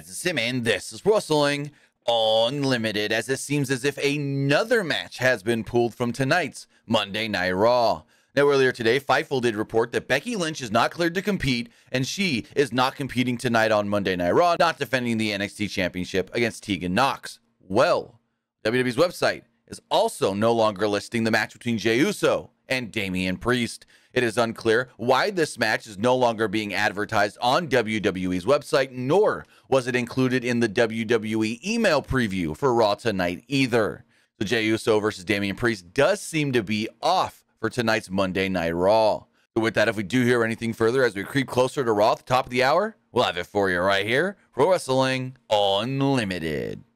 guys, it's him, and this is Wrestling Unlimited, as it seems as if another match has been pulled from tonight's Monday Night Raw. Now, earlier today, Fightful did report that Becky Lynch is not cleared to compete, and she is not competing tonight on Monday Night Raw, not defending the NXT Championship against Tegan Knox. Well, WWE's website is also no longer listing the match between Jey Uso and Damian Priest. It is unclear why this match is no longer being advertised on WWE's website, nor was it included in the WWE email preview for Raw tonight either. So Jey Uso versus Damian Priest does seem to be off for tonight's Monday Night Raw. So with that, if we do hear anything further as we creep closer to Raw at the top of the hour, we'll have it for you right here. Pro Wrestling Unlimited.